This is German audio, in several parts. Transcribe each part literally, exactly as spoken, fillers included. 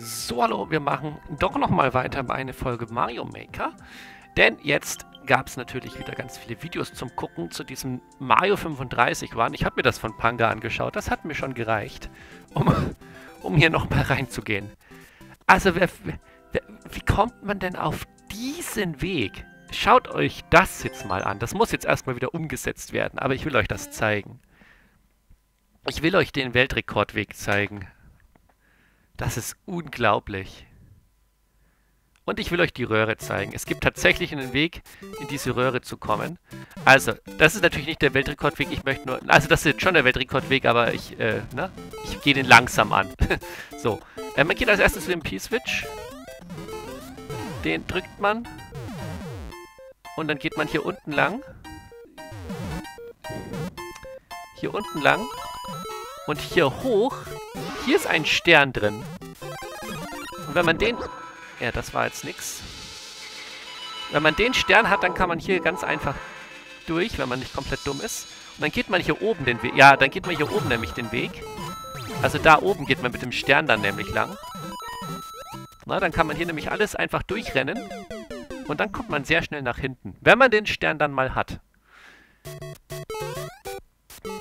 So, hallo, wir machen doch nochmal weiter bei einer Folge Mario Maker, denn jetzt gab es natürlich wieder ganz viele Videos zum Gucken zu diesem Mario fünfunddreißig waren. Ich habe mir das von Panga angeschaut, das hat mir schon gereicht, um, um hier nochmal reinzugehen. Also, wer, wer, wie kommt man denn auf diesen Weg? Schaut euch das jetzt mal an, das muss jetzt erstmal wieder umgesetzt werden, aber ich will euch das zeigen. Ich will euch den Weltrekordweg zeigen. Das ist unglaublich. Und ich will euch die Röhre zeigen. Es gibt tatsächlich einen Weg, in diese Röhre zu kommen. Also, das ist natürlich nicht der Weltrekordweg. Ich möchte nur... Also, das ist schon der Weltrekordweg, aber ich, äh, ne? Ich gehe den langsam an. So. Äh, man geht als erstes zu dem P-Switch. Den drückt man. Und dann geht man hier unten lang. Hier unten lang. Und hier hoch... Hier ist ein Stern drin. Und wenn man den... Ja, das war jetzt nix. Wenn man den Stern hat, dann kann man hier ganz einfach durch, wenn man nicht komplett dumm ist. Und dann geht man hier oben den Weg... Ja, dann geht man hier oben nämlich den Weg. Also da oben geht man mit dem Stern dann nämlich lang. Na, dann kann man hier nämlich alles einfach durchrennen. Und dann kommt man sehr schnell nach hinten. Wenn man den Stern dann mal hat.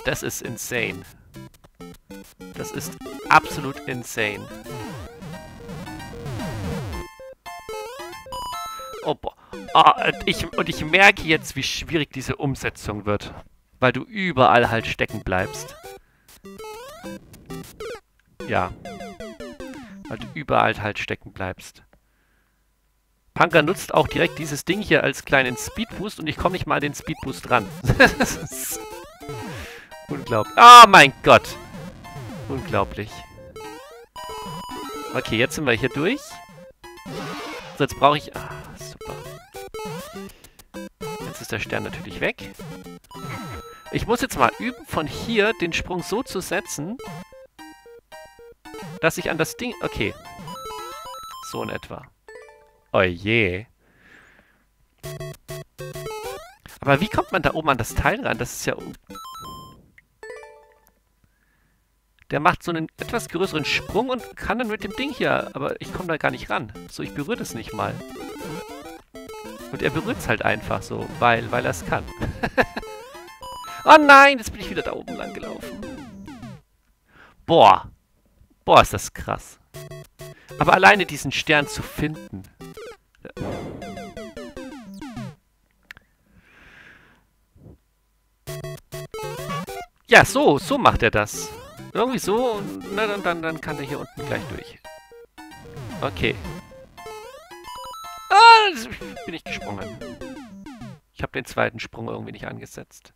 Das ist insane. Das ist absolut insane. Oh, boah. Oh, ich, und ich merke jetzt, wie schwierig diese Umsetzung wird. Weil du überall halt stecken bleibst. Ja. Weil du überall halt stecken bleibst. Panga nutzt auch direkt dieses Ding hier als kleinen Speedboost und ich komme nicht mal an den Speedboost ran. Das ist unglaublich. Oh mein Gott. Unglaublich. Okay, jetzt sind wir hier durch. So, jetzt brauche ich... Ah, super. Jetzt ist der Stern natürlich weg. Ich muss jetzt mal üben, von hier den Sprung so zu setzen, dass ich an das Ding... Okay. So in etwa. Oje. Aber wie kommt man da oben an das Teil ran? Das ist ja... Der macht so einen etwas größeren Sprung und kann dann mit dem Ding hier... Aber ich komme da gar nicht ran. So, ich berühre das nicht mal. Und er berührt es halt einfach so, weil, weil er es kann. Oh nein, jetzt bin ich wieder da oben lang gelaufen. Boah. Boah, ist das krass. Aber alleine diesen Stern zu finden... Ja, so, so macht er das. Irgendwie so, und na, dann, dann, dann kann der hier unten gleich durch. Okay. Ah, das bin ich gesprungen. Ich habe den zweiten Sprung irgendwie nicht angesetzt.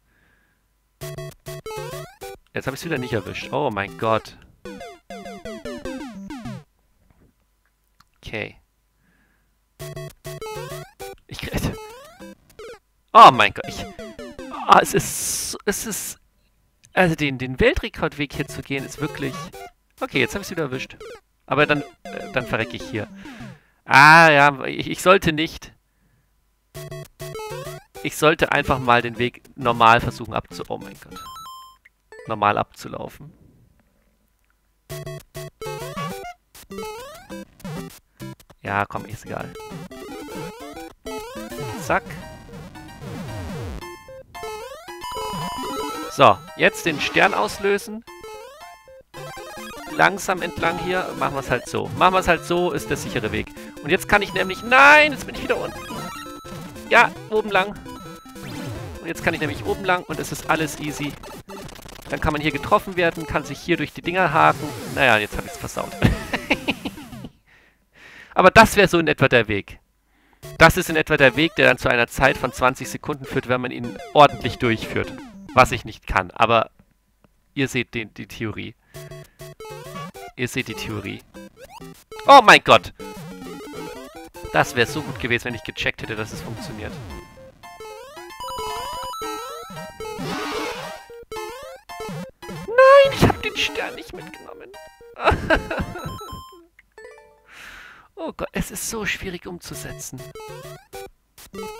Jetzt habe ich es wieder nicht erwischt. Oh mein Gott. Okay. Ich rede. Oh mein Gott. Ich, oh, es ist... Es ist... Also den, den Weltrekordweg hier zu gehen, ist wirklich... Okay, jetzt habe ich es wieder erwischt. Aber dann, äh, dann verrecke ich hier. Ah, ja, ich, ich sollte nicht... Ich sollte einfach mal den Weg normal versuchen abzu... Oh mein Gott. Normal abzulaufen. Ja, komm, ist egal. Zack. So, jetzt den Stern auslösen. Langsam entlang hier. Machen wir es halt so. Machen wir es halt so, ist der sichere Weg. Und jetzt kann ich nämlich... Nein, jetzt bin ich wieder unten. Ja, oben lang. Und jetzt kann ich nämlich oben lang und es ist alles easy. Dann kann man hier getroffen werden, kann sich hier durch die Dinger haken. Naja, jetzt habe ich es versaut. Aber das wäre so in etwa der Weg. Das ist in etwa der Weg, der dann zu einer Zeit von zwanzig Sekunden führt, wenn man ihn ordentlich durchführt. Was ich nicht kann, aber ihr seht den, die Theorie. Ihr seht die Theorie. Oh mein Gott! Das wäre so gut gewesen, wenn ich gecheckt hätte, dass es funktioniert. Nein, ich habe den Stern nicht mitgenommen. Oh Gott, es ist so schwierig umzusetzen.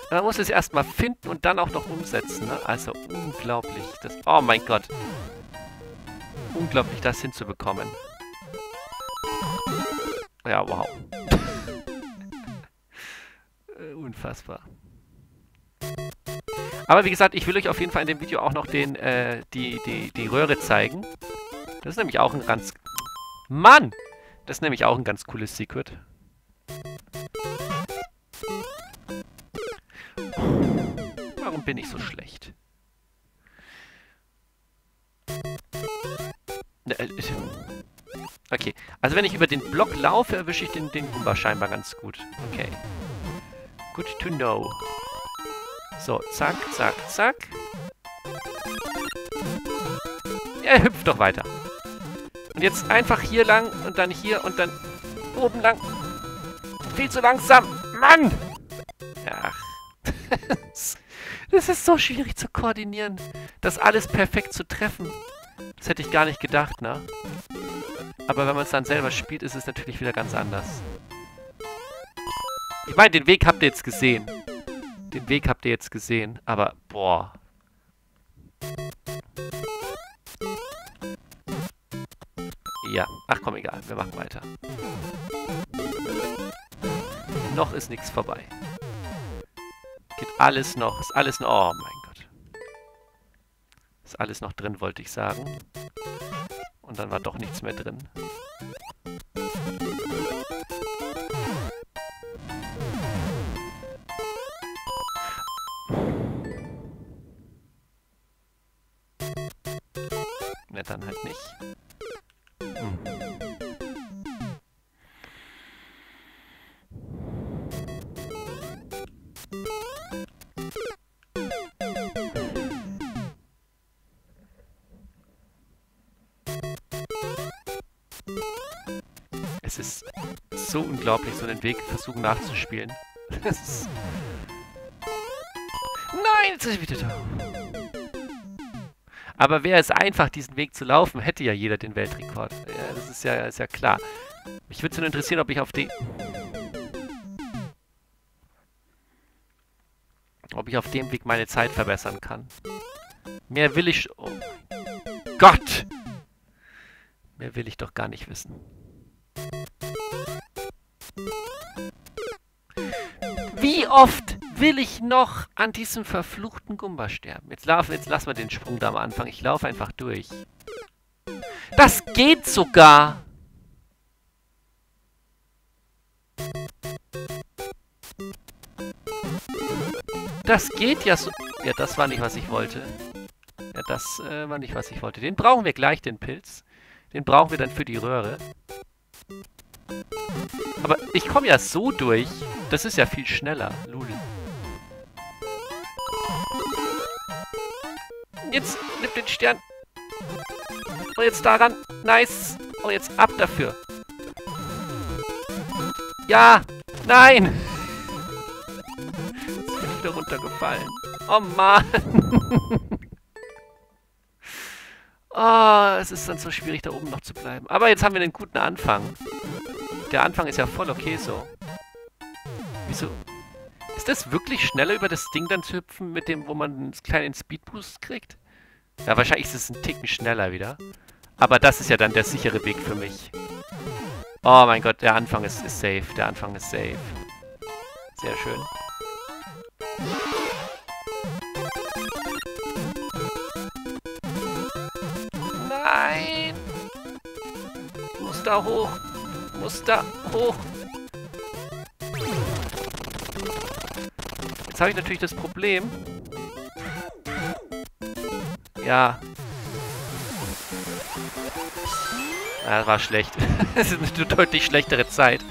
Man muss es erstmal finden und dann auch noch umsetzen, ne? Also unglaublich. Das, oh mein Gott. Unglaublich, das hinzubekommen. Ja, wow. Unfassbar. Aber wie gesagt, ich will euch auf jeden Fall in dem Video auch noch den, äh, die, die, die Röhre zeigen. Das ist nämlich auch ein ganz... Mann! Das ist nämlich auch ein ganz cooles Secret. Warum bin ich so schlecht? Okay, also wenn ich über den Block laufe, erwische ich den Goomba scheinbar ganz gut. Okay. Good to know. So, zack, zack, zack. Er hüpft doch weiter. Und jetzt einfach hier lang und dann hier und dann oben lang. Viel zu langsam. Mann! Ach. Das ist so schwierig zu koordinieren. Das alles perfekt zu treffen. Das hätte ich gar nicht gedacht, ne? Aber wenn man es dann selber spielt, ist es natürlich wieder ganz anders. Ich meine, den Weg habt ihr jetzt gesehen. Den Weg habt ihr jetzt gesehen, aber boah. Ja, ach komm, egal, wir machen weiter. Noch ist nichts vorbei. Geht alles noch, ist alles noch, oh mein Gott. Ist alles noch drin, wollte ich sagen. Und dann war doch nichts mehr drin. Ne, dann halt nicht. Hm. Es ist so unglaublich, so einen Weg versuchen nachzuspielen. Nein, jetzt ist er wieder da. Aber wäre es einfach, diesen Weg zu laufen, hätte ja jeder den Weltrekord. Ja, das ist ja, ist ja klar. Mich würde es nur interessieren, ob ich auf den... Ob ich auf dem Weg meine Zeit verbessern kann. Mehr will ich... Oh mein Gott! Mehr will ich doch gar nicht wissen. Wie oft... Will ich noch an diesem verfluchten Goomba sterben? Jetzt, jetzt lassen wir den Sprung da am Anfang. Ich laufe einfach durch. Das geht sogar! Das geht ja so... Ja, das war nicht, was ich wollte. Ja, das äh, war nicht, was ich wollte. Den brauchen wir gleich, den Pilz. Den brauchen wir dann für die Röhre. Aber ich komme ja so durch. Das ist ja viel schneller. Lulu. Jetzt nimm den Stern. Und jetzt daran. Nice. Und jetzt ab dafür. Ja. Nein. Jetzt bin ich da runtergefallen. Oh Mann. Oh, es ist dann so schwierig, da oben noch zu bleiben. Aber jetzt haben wir einen guten Anfang. Der Anfang ist ja voll okay so. Wieso? Ist das wirklich schneller, über das Ding dann zu hüpfen, mit dem, wo man einen kleinen Speedboost kriegt? Ja, wahrscheinlich ist es ein Ticken schneller wieder. Aber das ist ja dann der sichere Weg für mich. Oh mein Gott, der Anfang ist, ist safe. Der Anfang ist safe. Sehr schön. Nein! Muss da hoch! Muss da hoch! Jetzt habe ich natürlich das Problem. Ja. Ja, das war schlecht. Das ist eine deutlich schlechtere Zeit.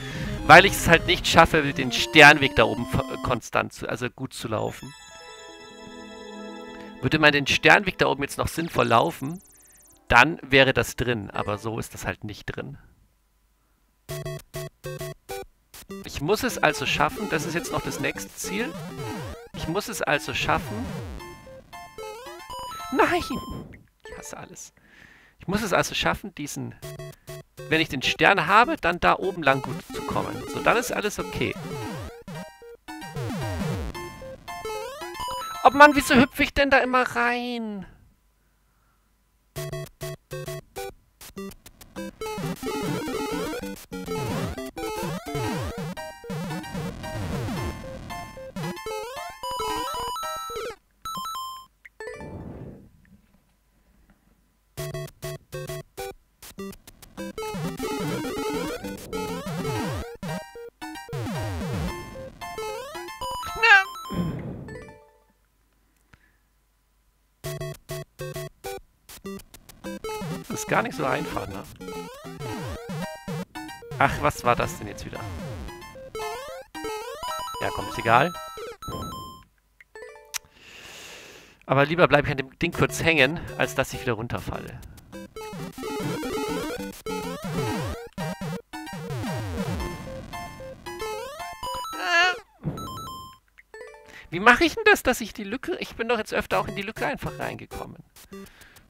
Weil ich es halt nicht schaffe, den Sternweg da oben konstant zu, also gut zu laufen. Würde man den Sternweg da oben jetzt noch sinnvoll laufen, dann wäre das drin. Aber so ist das halt nicht drin. Ich muss es also schaffen, das ist jetzt noch das nächste Ziel. Ich muss es also schaffen. Nein! Ich hasse alles. Ich muss es also schaffen, diesen... Wenn ich den Stern habe, dann da oben lang gut zu kommen. So, dann ist alles okay. Oh Mann, wieso hüpfe ich denn da immer rein? gar nicht so einfach, ne? Ach, was war das denn jetzt wieder? Ja, komm, ist egal. Aber lieber bleibe ich an dem Ding kurz hängen, als dass ich wieder runterfalle. Wie mache ich denn das, dass ich die Lücke... Ich bin doch jetzt öfter auch in die Lücke einfach reingekommen.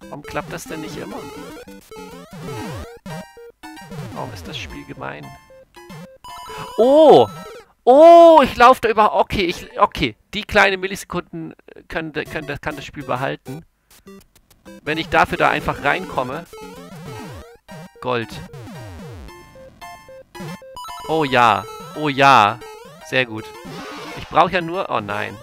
Warum klappt das denn nicht immer? Warum ist das Spiel gemein? Oh! Oh, ich laufe da über... Okay, ich, okay. Die kleinen Millisekunden können, können, kann das Spiel behalten. Wenn ich dafür da einfach reinkomme. Gold. Oh ja. Oh ja. Sehr gut. Ich brauche ja nur... Oh nein.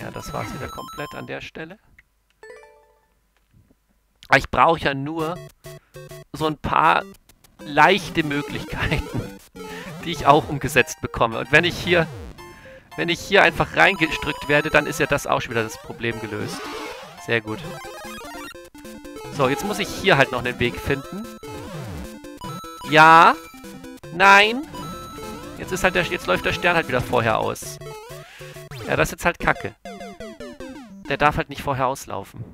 Ja, das war's wieder komplett an der Stelle. Aber ich brauche ja nur so ein paar... leichte Möglichkeiten, die ich auch umgesetzt bekomme. Und wenn ich hier, wenn ich hier einfach reingedrückt werde, dann ist ja das auch schon wieder das Problem gelöst. Sehr gut. So, jetzt muss ich hier halt noch einen Weg finden. Ja. Nein. Jetzt ist halt der, jetzt läuft der Stern halt wieder vorher aus. Ja, das ist jetzt halt Kacke. Der darf halt nicht vorher auslaufen.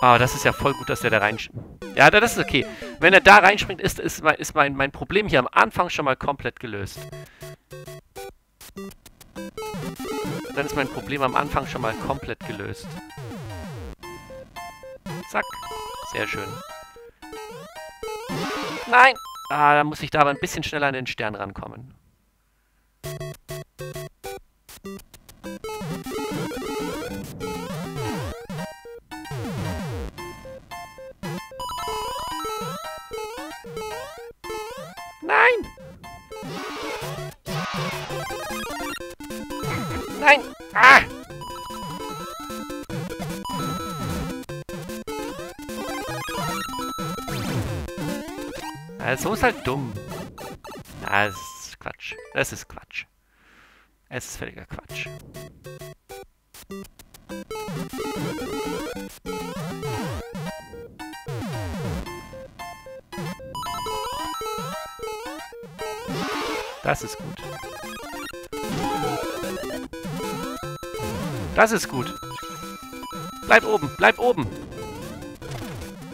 Ah, oh, das ist ja voll gut, dass der da reinspringt. Ja, das ist okay. Wenn er da reinspringt, ist, ist, mein, ist mein, mein Problem hier am Anfang schon mal komplett gelöst. Dann ist mein Problem am Anfang schon mal komplett gelöst. Zack. Sehr schön. Nein! Ah, da muss ich da aber ein bisschen schneller an den Stern rankommen. Nein! Nein! Ah! Ja, so ist halt dumm. Na, das ist Quatsch. Das ist Quatsch. Es ist völliger Quatsch. Das ist gut. Das ist gut. Bleib oben, bleib oben.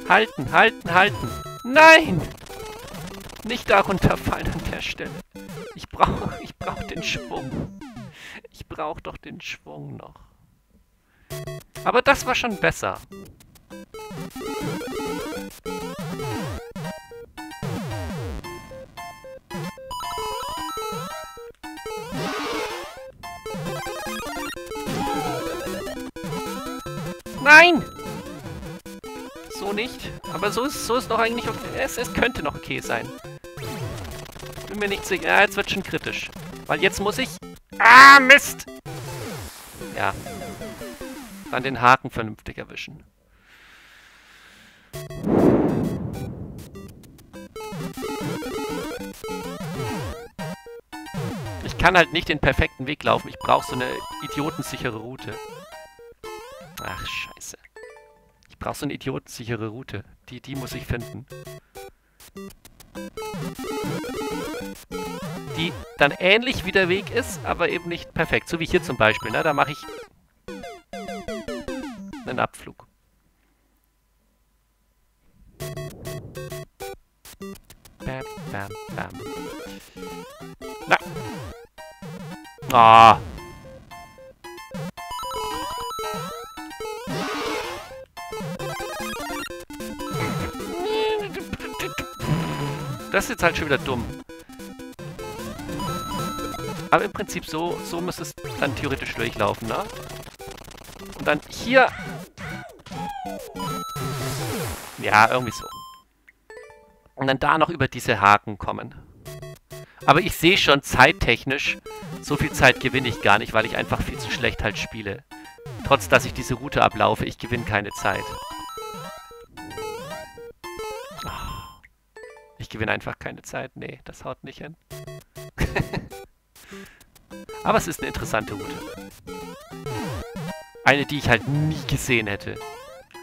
Halten, halten, halten. Nein! Nicht da runterfallen an der Stelle. Ich brauche, ich brauche den Schwung. Ich brauche doch den Schwung noch. Aber das war schon besser. Nein! So nicht. Aber so ist so ist doch eigentlich okay. Es, es könnte noch okay sein. Bin mir nicht sicher. Ja, jetzt wird schon kritisch. Weil jetzt muss ich... Ah, Mist! Ja. Dann den Haken vernünftig erwischen. Ich kann halt nicht den perfekten Weg laufen. Ich brauche so eine idiotensichere Route. Ach, scheiße. Ich brauche so eine idiotensichere Route. Die, die muss ich finden. Die dann ähnlich wie der Weg ist, aber eben nicht perfekt. So wie hier zum Beispiel, ne? Da mache ich einen Abflug. Bam, bam, bam. Na! Ah! Oh. Das ist jetzt halt schon wieder dumm. Aber im Prinzip so, so müsste es dann theoretisch durchlaufen, ne? Und dann hier... Ja, irgendwie so. Und dann da noch über diese Haken kommen. Aber ich sehe schon zeittechnisch, so viel Zeit gewinne ich gar nicht, weil ich einfach viel zu schlecht halt spiele. Trotz, dass ich diese Route ablaufe, ich gewinne keine Zeit. gewinne einfach keine Zeit. Nee, das haut nicht hin. Aber es ist eine interessante Route. Eine, die ich halt nie gesehen hätte.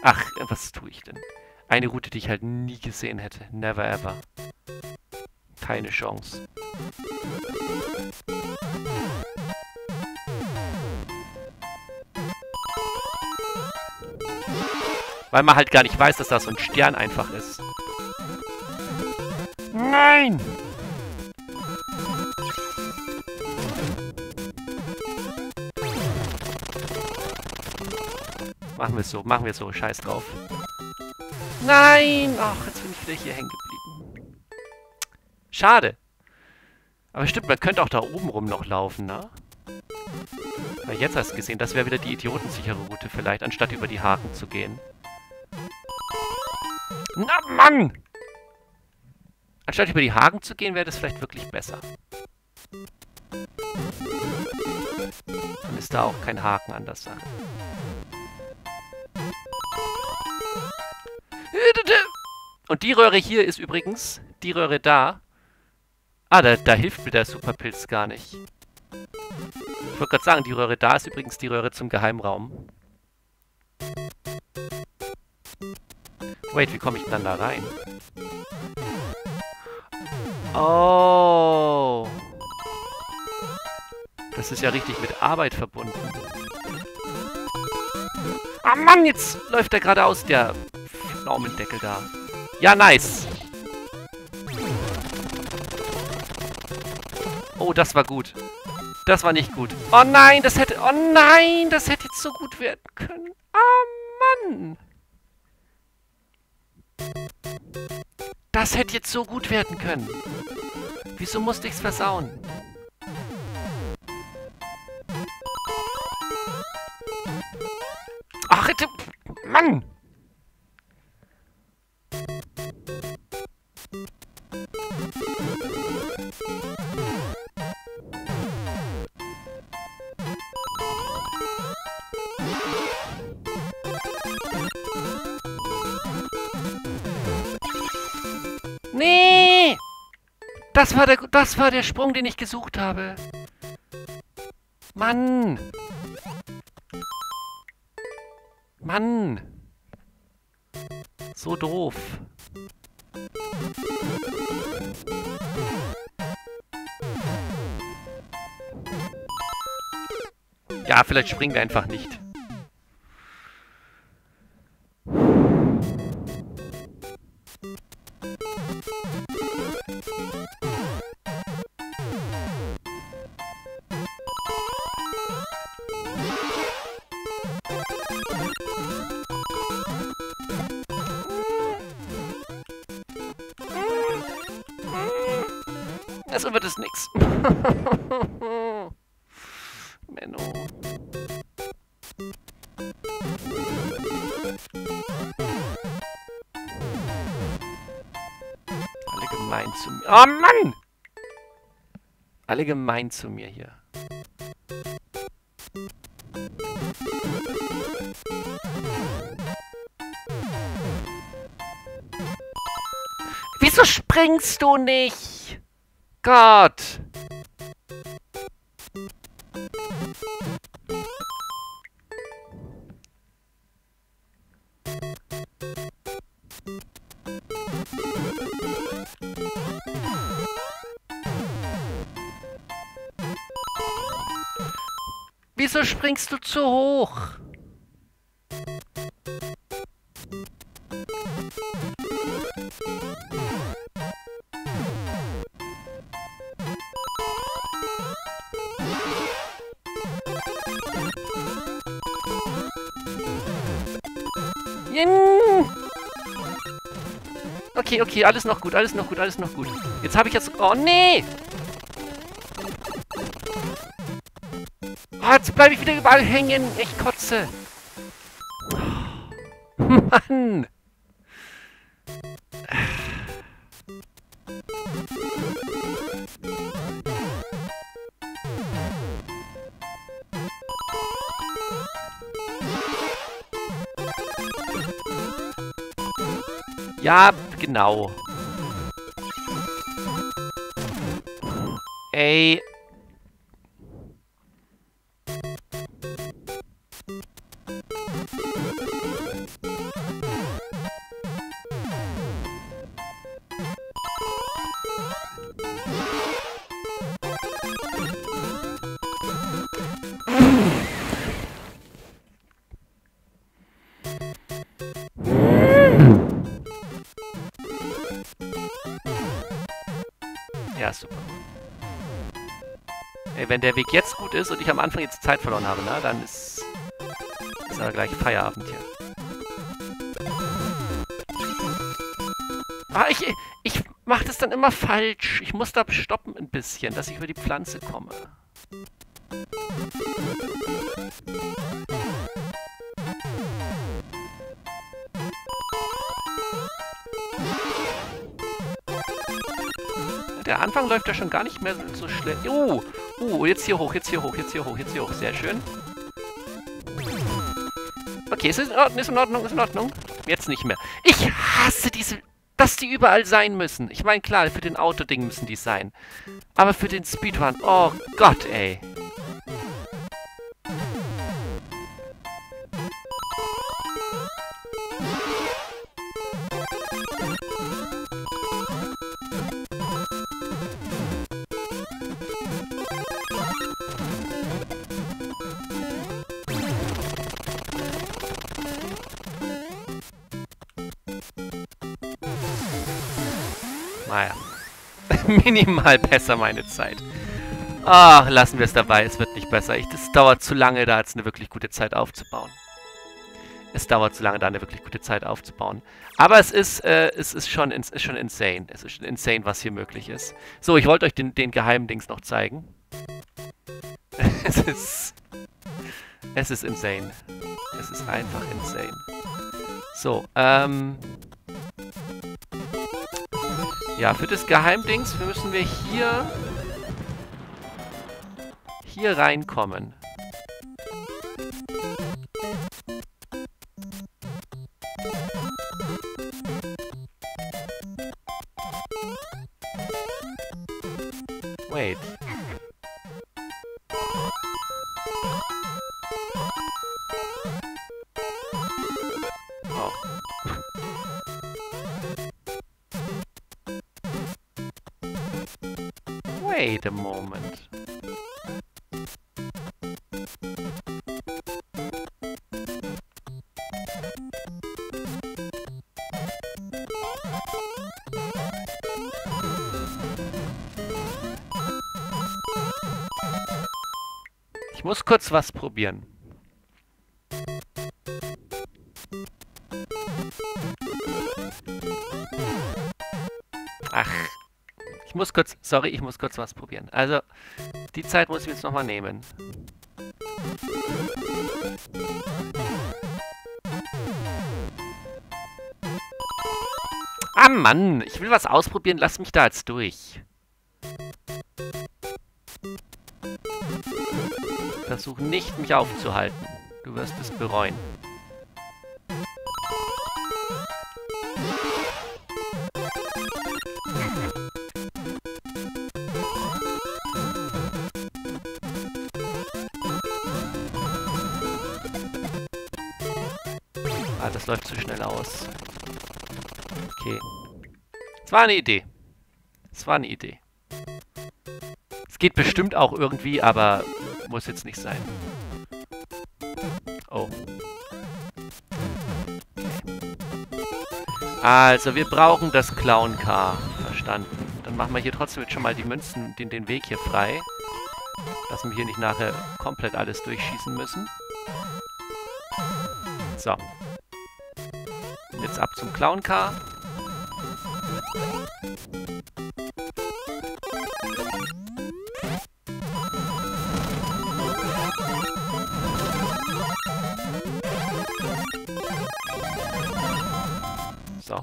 Ach, was tue ich denn? Eine Route, die ich halt nie gesehen hätte. Never ever. Keine Chance. Weil man halt gar nicht weiß, dass das so ein Stern einfach ist. Nein! Machen wir es so, machen wir es so, scheiß drauf. Nein! Ach, jetzt bin ich wieder hier hängen geblieben. Schade. Aber stimmt, man könnte auch da oben rum noch laufen, ne? Aber jetzt hast du gesehen, das wäre wieder die idiotensichere Route vielleicht, anstatt über die Haken zu gehen. Na Mann! Anstatt über die Haken zu gehen, wäre das vielleicht wirklich besser. Dann ist da auch kein Haken an der Sache. Und die Röhre hier ist übrigens, die Röhre da. Ah, da, da hilft mir der Superpilz gar nicht. Ich wollte gerade sagen, die Röhre da ist übrigens die Röhre zum Geheimraum. Wait, wie komme ich denn dann da rein? Oh. Das ist ja richtig mit Arbeit verbunden. Ah Mann, jetzt läuft er geradeaus, der Pflaumendeckel da. Ja, nice. Oh, das war gut. Das war nicht gut. Oh nein, das hätte... Oh nein, das hätte jetzt so gut werden können. Ah, oh Mann. Das hätte jetzt so gut werden können. Wieso musste ich's versauen? Ach, hätte... Mann! Nee! Das war der, das war der Sprung, den ich gesucht habe. Mann! Mann! So doof. Ja, vielleicht springen wir einfach nicht. Also wird es nix. Menno. Alle gemein zu mir. Oh Mann! Alle gemein zu mir hier. Wieso springst du nicht? Gott! Wieso springst du zu hoch? Okay, okay, alles noch gut, alles noch gut, alles noch gut. Jetzt habe ich jetzt... Oh, nee! Oh, jetzt bleibe ich wieder überall hängen. Ich kotze. Oh, Mann! Ja, genau. Ey. Ja, super. Ey, wenn der Weg jetzt gut ist und ich am Anfang jetzt Zeit verloren habe, ne, dann ist, ist aber gleich Feierabend hier. Ah, ich, ich mache das dann immer falsch. Ich muss da stoppen ein bisschen, dass ich über die Pflanze komme. Der Anfang läuft ja schon gar nicht mehr so schnell. Oh, uh, uh, jetzt hier hoch, jetzt hier hoch, jetzt hier hoch, jetzt hier hoch. Sehr schön. Okay, es ist in Ordnung, ist in Ordnung, ist in Ordnung. Jetzt nicht mehr. Ich hasse diese, dass die überall sein müssen. Ich meine, klar, für den Autoding müssen die sein. Aber für den Speedrun, oh Gott, ey. Naja, minimal besser meine Zeit. Ach, lassen wir es dabei, es wird nicht besser. Ich, das dauert zu lange, da jetzt eine wirklich gute Zeit aufzubauen. Es dauert zu lange, da eine wirklich gute Zeit aufzubauen. Aber es ist, äh, es ist schon, es ist schon insane. Es ist schon insane, was hier möglich ist. So, ich wollte euch den, den geheimen Dings noch zeigen. Es ist... Es ist insane. Es ist einfach insane. So, ähm... ja, für das Geheimdings müssen wir hier... hier reinkommen. Wait. Wait a moment. Ich muss kurz was probieren. Ach. Ich muss kurz, sorry, ich muss kurz was probieren. Also, die Zeit muss ich jetzt nochmal nehmen. Ah, Mann! Ich will was ausprobieren, lass mich da jetzt durch. Versuch nicht, mich aufzuhalten. Du wirst es bereuen. Ah, das läuft zu schnell aus. Okay. Es war eine Idee. Es war eine Idee. Es geht bestimmt auch irgendwie, aber muss jetzt nicht sein. Oh. Also, wir brauchen das Clown-Car. Verstanden. Dann machen wir hier trotzdem jetzt schon mal die Münzen, den, den Weg hier frei. Dass wir hier nicht nachher komplett alles durchschießen müssen. So. Jetzt ab zum Clown-Car. So.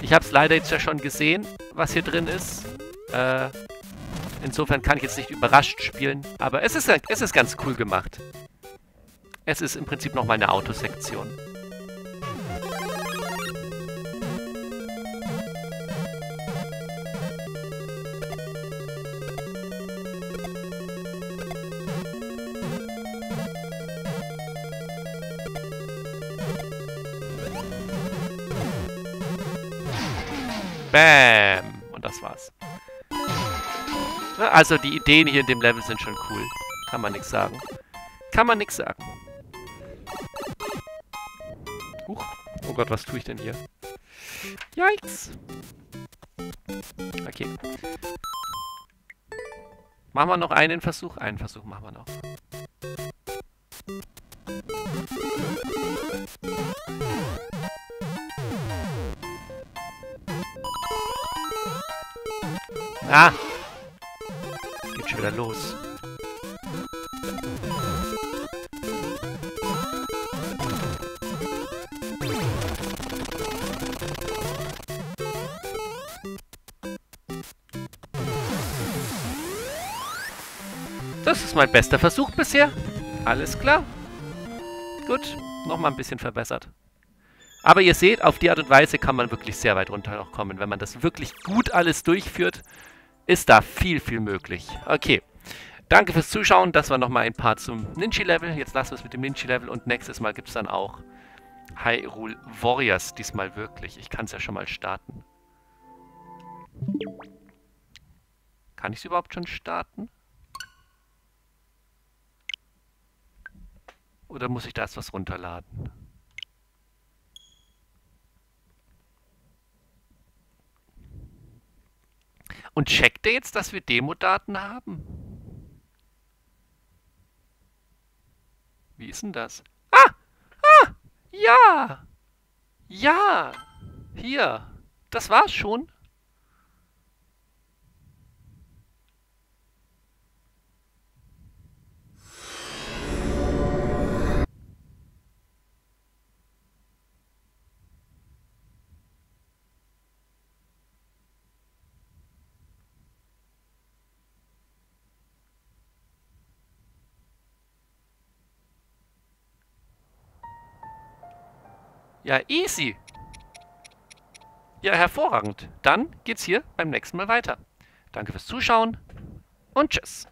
Ich habe es leider jetzt ja schon gesehen, was hier drin ist. Äh, Insofern kann ich jetzt nicht überrascht spielen, aber es ist, es ist ganz cool gemacht. Es ist im Prinzip nochmal eine Autosektion. Bam! Und das war's. Also die Ideen hier in dem Level sind schon cool. Kann man nichts sagen. Kann man nichts sagen. Huch. Oh Gott, was tue ich denn hier? Yikes! Okay. Machen wir noch einen Versuch? Einen Versuch machen wir noch. Ah! Geht schon wieder los. Das ist mein bester Versuch bisher. Alles klar. Gut, nochmal ein bisschen verbessert. Aber ihr seht, auf die Art und Weise kann man wirklich sehr weit runter noch kommen. Wenn man das wirklich gut alles durchführt, ist da viel, viel möglich. Okay, danke fürs Zuschauen. Das war nochmal ein Part zum Ninchi-Level. Jetzt lassen wir es mit dem Ninchi-Level und nächstes Mal gibt es dann auch Hyrule Warriors. Diesmal wirklich. Ich kann es ja schon mal starten. Kann ich es überhaupt schon starten? Oder muss ich da erst was runterladen? Und checkt ihr jetzt, dass wir Demo-Daten haben? Wie ist denn das? Ah! Ah! Ja! Ja! Hier! Das war's schon! Ja, easy. Ja, hervorragend. Dann geht's hier beim nächsten Mal weiter. Danke fürs Zuschauen und tschüss.